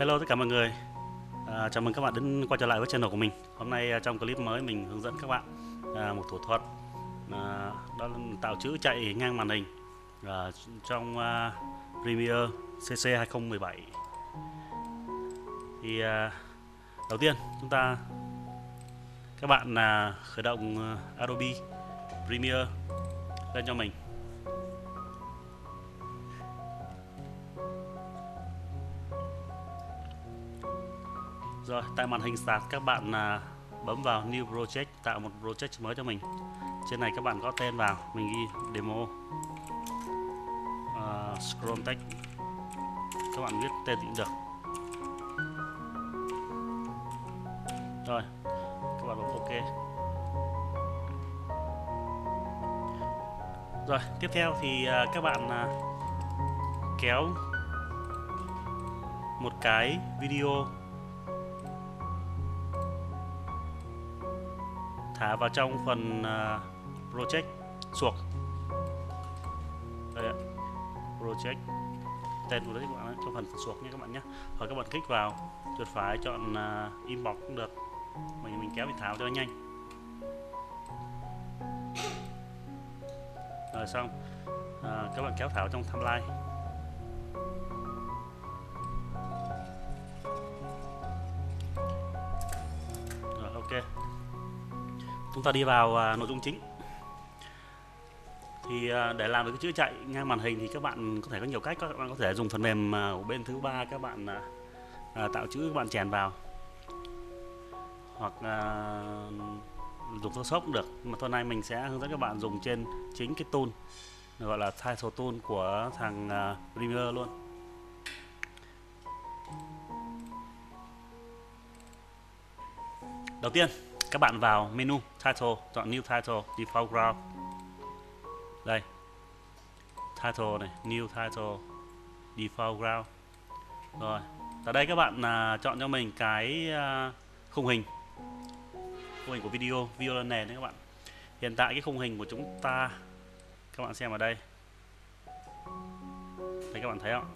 Hello tất cả mọi người, chào mừng các bạn đến quay trở lại với channel của mình. Hôm nay trong clip mới mình hướng dẫn các bạn một thủ thuật đó là tạo chữ chạy ngang màn hình trong Premiere CC 2017. Thì đầu tiên các bạn khởi động Adobe Premiere lên cho mình. Rồi, tại màn hình Start các bạn bấm vào New Project, tạo một project mới cho mình. Trên này các bạn có tên vào, mình ghi Demo Scroll Text. Các bạn viết tên cũng được. Rồi, các bạn bấm OK. Rồi, tiếp theo thì các bạn kéo một cái video thả vào trong phần project suộc. Đây ạ, project, tên của đấy các bạn ấy, trong phần suộc nhé các bạn nhé. Rồi các bạn kích vào, chuột phải chọn inbox cũng được. Mình kéo mình tháo cho nó nhanh. Rồi xong, các bạn kéo tháo trong timeline. Rồi OK. Chúng ta đi vào nội dung chính. Thì để làm được cái chữ chạy ngang màn hình thì các bạn có thể có nhiều cách. Các bạn có thể dùng phần mềm của bên thứ ba, các bạn tạo chữ các bạn chèn vào, hoặc dùng Photoshop cũng được. Mà tuần này mình sẽ hướng dẫn các bạn dùng trên chính cái tool gọi là title tool của thằng Premiere luôn. Đầu tiên các bạn vào menu title, chọn new title, new background. Đây, title này, new title, default ground. Rồi, tại đây các bạn chọn cho mình cái khung hình của video nền đấy các bạn. Hiện tại cái khung hình của chúng ta, các bạn xem ở đây, thấy các bạn thấy không?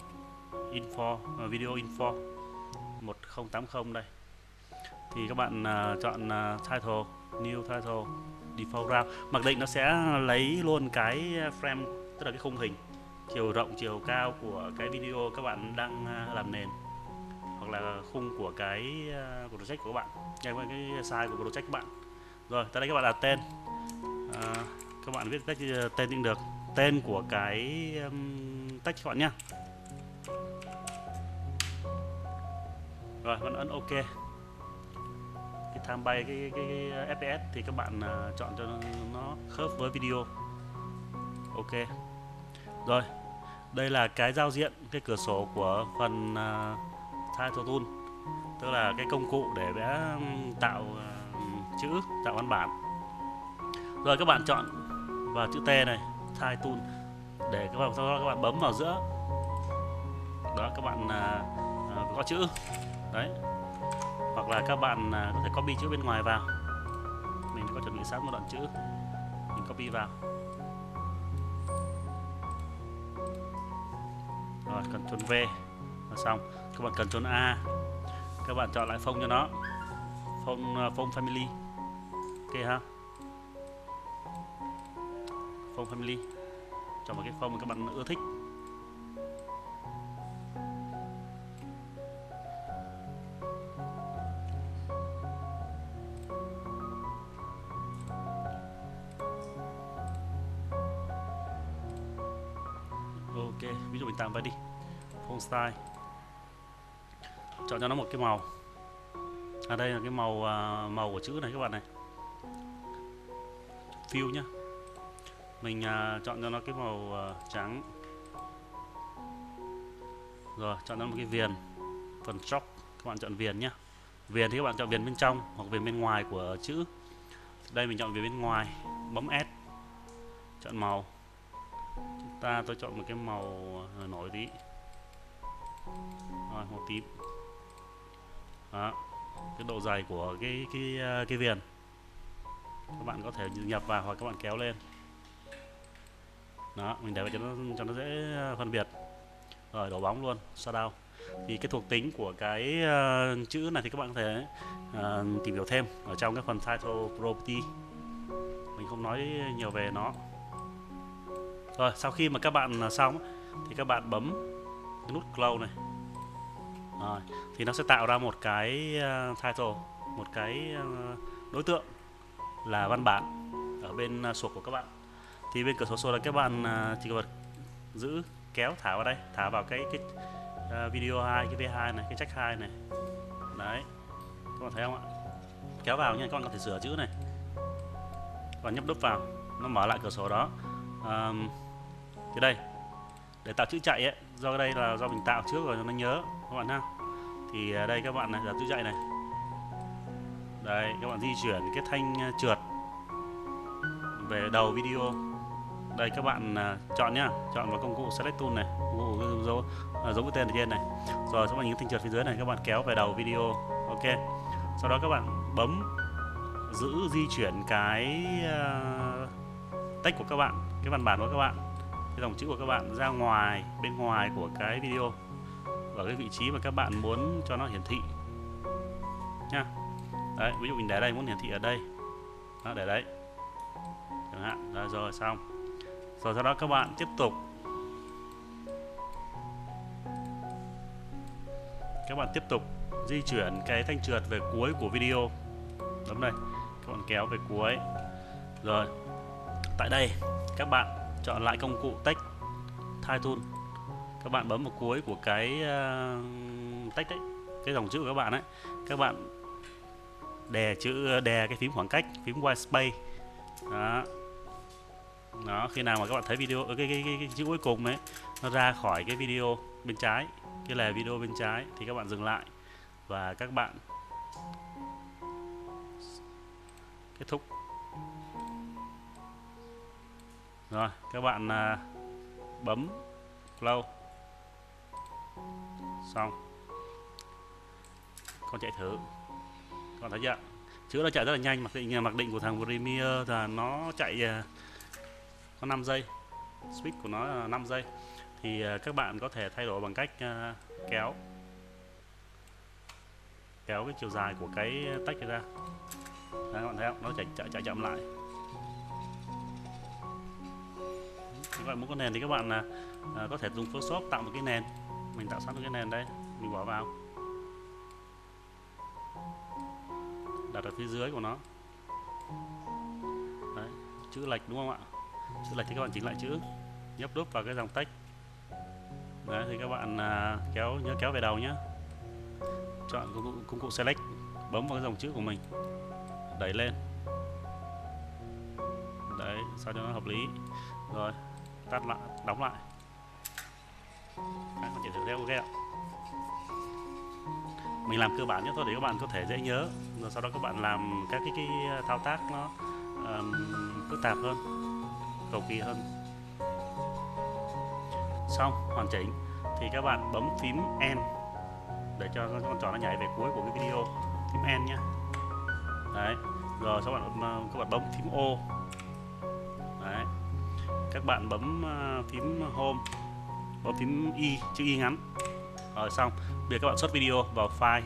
Info, video info 1080 đây. Thì các bạn chọn title, new title, default ground. Mặc định nó sẽ lấy luôn cái frame, tức là cái khung hình, chiều rộng, chiều cao của cái video các bạn đang làm nền, hoặc là khung của cái project của các bạn, cái size của project các bạn. Rồi, tới đây các bạn đặt tên, các bạn viết tên cũng được, tên của cái text các bạn nhé. Rồi, bạn ấn OK. Tham bay cái FPS thì các bạn chọn cho nó khớp với video. OK. Rồi, đây là cái giao diện, cái cửa sổ của phần title tool, tức là cái công cụ để vẽ tạo chữ, tạo văn bản. Rồi các bạn chọn vào chữ T này, title tool, để các bạn sau đó các bạn bấm vào giữa. Đó, các bạn gõ chữ. Đấy. Hoặc là các bạn có thể copy chữ bên ngoài vào. Mình có chuẩn bị sẵn một đoạn chữ, mình copy vào. Rồi, Ctrl V là xong. Các bạn Ctrl A, các bạn chọn lại phông cho nó, phông family. OK ha, phông family, chọn một cái phông mà các bạn ưa thích. OK, ví dụ mình tạm vậy đi, phông style, chọn cho nó một cái màu. À đây là cái màu của chữ này các bạn này, fill nhá. Mình chọn cho nó cái màu trắng. Rồi chọn cho nó một cái viền, phần stroke các bạn chọn viền nhá. Viền thì các bạn chọn viền bên trong hoặc viền bên ngoài của chữ. Đây mình chọn viền bên ngoài, bấm S, chọn màu. Tôi chọn một cái màu nổi tí, rồi màu tím. Đó, cái độ dày của cái viền các bạn có thể nhập vào hoặc các bạn kéo lên. Đó, mình để vào cho nó dễ phân biệt. Rồi đổ bóng luôn, shadow. Thì cái thuộc tính của cái chữ này thì các bạn có thể tìm hiểu thêm ở trong cái phần title property, mình không nói nhiều về nó. Rồi sau khi mà các bạn xong thì các bạn bấm cái nút close này. Rồi, thì nó sẽ tạo ra một cái title, một cái đối tượng là văn bản ở bên sổ của các bạn. Thì bên cửa sổ sổ là các bạn chỉ cần giữ kéo thả vào đây, thả vào cái video 2, cái V2 này, cái check 2 này. Đấy, các bạn thấy không ạ? Kéo vào nha, các bạn có thể sửa chữ này và nhấp đúp vào, nó mở lại cửa sổ đó. Thì đây, để tạo chữ chạy ấy, do đây là do mình tạo trước rồi nó nhớ các bạn ha. Thì đây các bạn này, tạo chữ chạy này. Đấy, các bạn di chuyển cái thanh trượt về đầu video. Đây các bạn chọn nhá, chọn vào công cụ select tool này, công cụ dấu mũi tên ở trên này. Rồi các bạn nhìn thanh trượt phía dưới này, các bạn kéo về đầu video. Ok. Sau đó các bạn bấm giữ di chuyển cái text của các bạn, cái văn bản của các bạn, cái dòng chữ của các bạn ra ngoài, bên ngoài của cái video, ở cái vị trí mà các bạn muốn cho nó hiển thị nha. Đấy, ví dụ mình để đây, muốn hiển thị ở đây đó, để đấy chẳng hạn. Rồi xong rồi, sau đó các bạn tiếp tục, di chuyển cái thanh trượt về cuối của video. Bấm đây, các bạn kéo về cuối. Rồi tại đây các bạn chọn lại công cụ text title, các bạn bấm vào cuối của cái text đấy, cái dòng chữ của các bạn ấy, các bạn đè chữ, đè cái phím khoảng cách, phím white space đó. Đó, khi nào mà các bạn thấy video cái chữ cuối cùng ấy nó ra khỏi cái video bên trái, cái là video bên trái, thì các bạn dừng lại và các bạn kết thúc. Rồi các bạn bấm close xong, con chạy thử, con thấy chưa, chữ nó chạy rất là nhanh. Mặc định của thằng Premiere là nó chạy có 5 giây, speed của nó là 5 giây. Thì các bạn có thể thay đổi bằng cách kéo cái chiều dài của cái text ra. Đấy, các bạn thấy không, nó chạy chậm lại. Các bạn muốn có nền thì các bạn có thể dùng Photoshop tạo một cái nền. Mình tạo sẵn một cái nền đây, mình bỏ vào, đặt ở phía dưới của nó. Đấy, chữ lệch đúng không ạ? Chữ lệch thì các bạn chỉnh lại chữ, nhấp đúp vào cái dòng text. Đấy, thì các bạn kéo về đầu nhé. Chọn công cụ select, bấm vào cái dòng chữ của mình, đẩy lên. Đấy, sao cho nó hợp lý. Rồi tắt lại, đóng lại. Đấy, chạy thử theo, ok ạ. Mình làm cơ bản nhất thôi để các bạn có thể dễ nhớ. Rồi sau đó các bạn làm các cái thao tác nó phức tạp hơn, cầu kỳ hơn. Xong hoàn chỉnh thì các bạn bấm phím End để cho con chó nó nhảy về cuối của cái video, phím End nhé. Đấy, rồi sau các bạn bấm phím O. Đấy, các bạn bấm phím Home, bấm phím Y, chữ Y ngắn. Rồi xong, bây giờ các bạn xuất video vào file.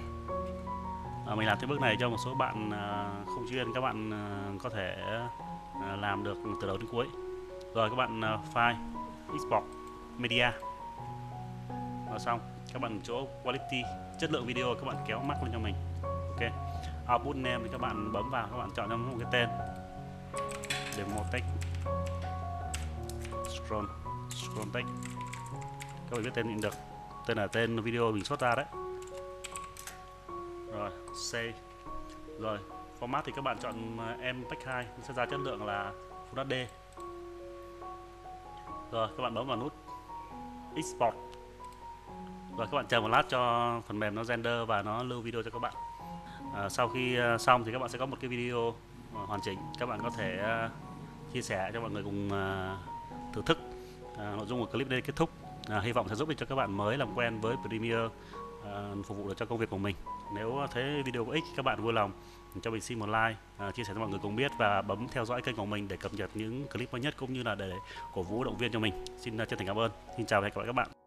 Mình làm cái bước này cho một số bạn không chuyên, các bạn có thể làm được từ đầu đến cuối. Rồi các bạn file, export media. Rồi xong, các bạn chỗ quality, chất lượng video, các bạn kéo max lên cho mình. Ok. Output name thì các bạn bấm vào, các bạn chọn cho nó một cái tên. Demo text. Scroll text. Các bạn biết tên mình được. Tên là tên video mình xuất ra đấy. Rồi save. Rồi format thì các bạn chọn MPEG 2, sẽ ra chất lượng là Full HD. Rồi các bạn bấm vào nút export. Rồi các bạn chờ một lát cho phần mềm nó render và nó lưu video cho các bạn. Sau khi xong thì các bạn sẽ có một cái video hoàn chỉnh, các bạn có thể chia sẻ cho mọi người cùng thưởng thức. Nội dung của clip đây kết thúc. Hy vọng sẽ giúp ích cho các bạn mới làm quen với Premiere, phục vụ được cho công việc của mình. Nếu thấy video có ích, các bạn vui lòng cho mình xin một like, chia sẻ cho mọi người cùng biết và bấm theo dõi kênh của mình để cập nhật những clip mới nhất cũng như là để cổ vũ động viên cho mình. Xin chân thành cảm ơn. Xin chào và hẹn gặp lại các bạn.